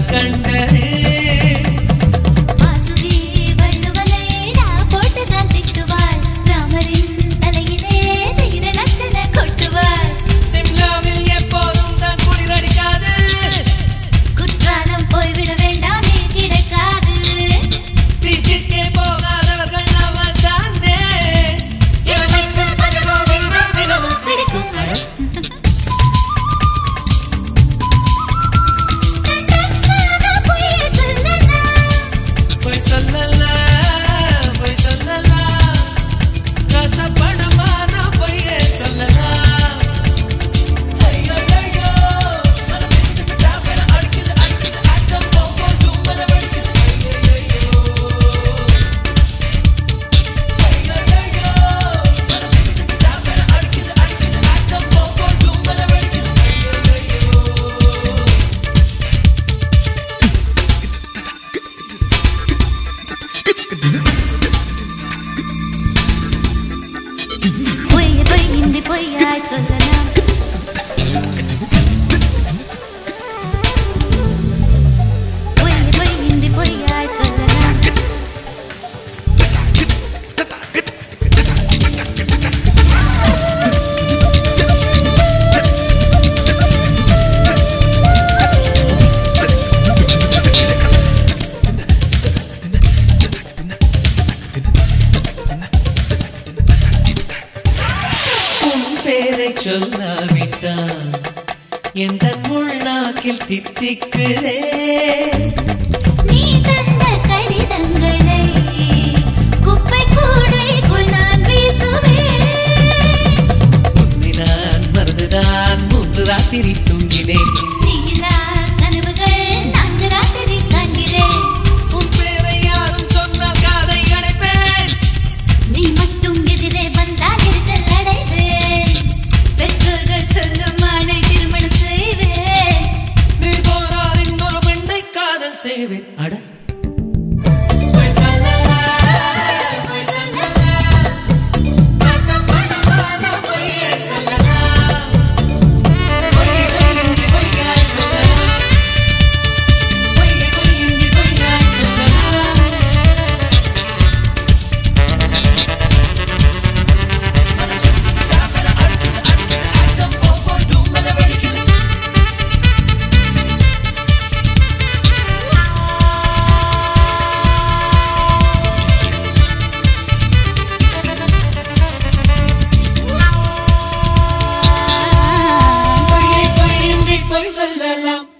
لا لا